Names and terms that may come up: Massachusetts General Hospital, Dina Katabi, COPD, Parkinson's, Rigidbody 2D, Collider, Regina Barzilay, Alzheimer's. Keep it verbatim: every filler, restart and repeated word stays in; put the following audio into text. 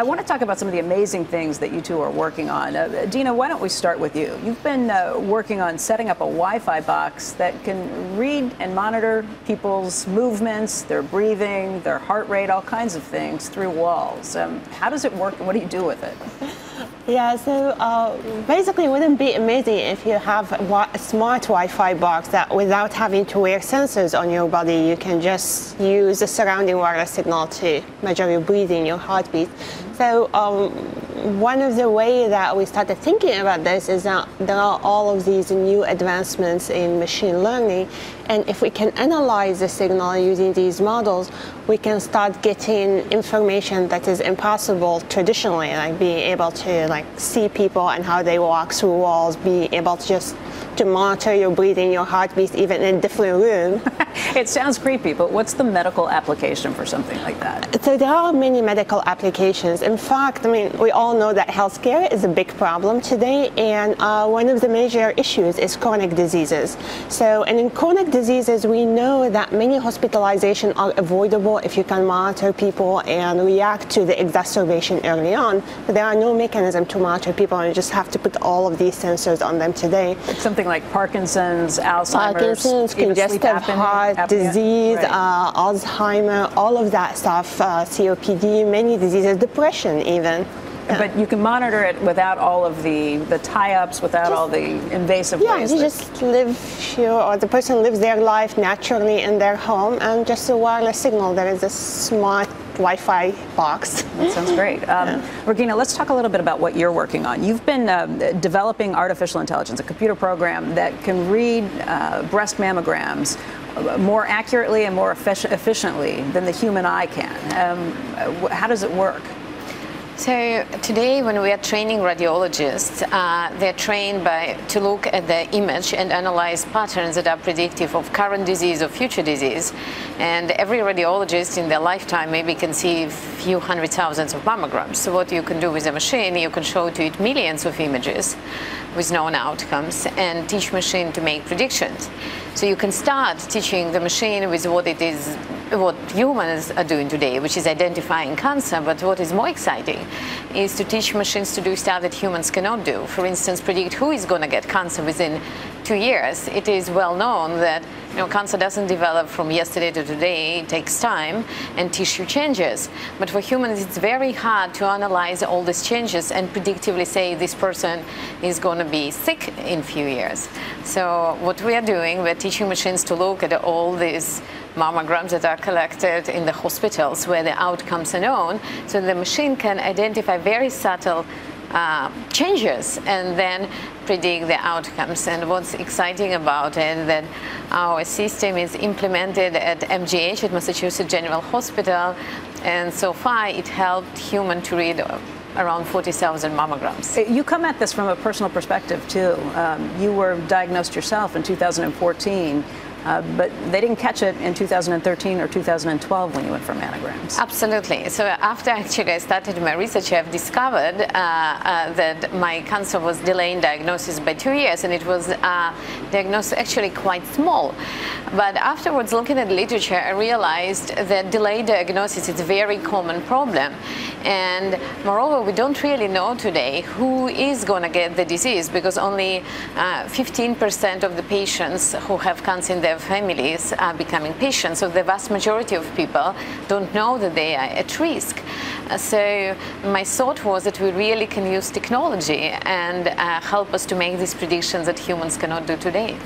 I want to talk about some of the amazing things that you two are working on. Uh, Dina, why don't we start with you? You've been uh, working on setting up a Wi-Fi box that can read and monitor people's movements, their breathing, their heart rate, all kinds of things through walls. Um, how does it work and what do you do with it? Yeah, so uh, basically it wouldn't be amazing if you have a smart Wi-Fi box that without having to wear sensors on your body, you can just use the surrounding wireless signal to measure your breathing, your heartbeat. So um, one of the ways that we started thinking about this is that there are all of these new advancements in machine learning, and if we can analyze the signal using these models, we can start getting information that is impossible traditionally, like being able to like see people and how they walk through walls, being able to just to monitor your breathing, your heartbeat, even in a different room. It sounds creepy, but what's the medical application for something like that? So there are many medical applications. In fact, I mean, we all know that healthcare is a big problem today, and uh, one of the major issues is chronic diseases. So, and in chronic diseases, we know that many hospitalizations are avoidable if you can monitor people and react to the exacerbation early on, but there are no mechanism to monitor people, and you just have to put all of these sensors on them today. It's something like Parkinson's, Alzheimer's, Parkinson's, congestive heart apnea, disease, right. uh, Alzheimer's, all of that stuff, uh, C O P D, many diseases, depression even. Yeah. But you can monitor it without all of the, the tie-ups, without just, all the invasive yeah, ways. Yeah, you just live, you, or the person lives their life naturally in their home, and just a wireless signal. There is a smart Wi-Fi box. That sounds great. Um, yeah. Regina, let's talk a little bit about what you're working on. You've been um, developing artificial intelligence, a computer program that can read uh, breast mammograms more accurately and more effic efficiently than the human eye can. Um, how does it work? So today when we are training radiologists, uh, they're trained by, to look at the image and analyze patterns that are predictive of current disease or future disease. And every radiologist in their lifetime maybe can see a few hundred thousands of mammograms. So what you can do with a machine, you can show to it millions of images with known outcomes and teach machine to make predictions. So you can start teaching the machine with what it is, what humans are doing today, which is identifying cancer. But what is more exciting is to teach machines to do stuff that humans cannot do. For instance, predict who is going to get cancer within two years. It is well known that you know, cancer doesn't develop from yesterday to today. It takes time and tissue changes. But for humans, it's very hard to analyze all these changes and predictively say this person is going to be sick in a few years. So what we are doing, we're teaching machines to look at all these mammograms that are collected in the hospitals where the outcomes are known, so the machine can identify very subtle uh, changes and then predict the outcomes. And what's exciting about it, that our system is implemented at M G H, at Massachusetts General Hospital, and so far it helped humans to read around forty thousand mammograms. You come at this from a personal perspective too. Um, you were diagnosed yourself in two thousand fourteen. Uh, but they didn't catch it in two thousand thirteen or two thousand twelve when you went for mammograms. Absolutely. So after actually I started my research, I've discovered uh, uh, that my cancer was delaying diagnosis by two years, and it was uh, diagnosed actually quite small. But afterwards, looking at literature, I realized that delayed diagnosis is a very common problem. And moreover, we don't really know today who is going to get the disease, because only fifteen percent uh, of the patients who have cancer in their families are becoming patients. So the vast majority of people don't know that they are at risk. So my thought was that we really can use technology and uh, help us to make these predictions that humans cannot do today.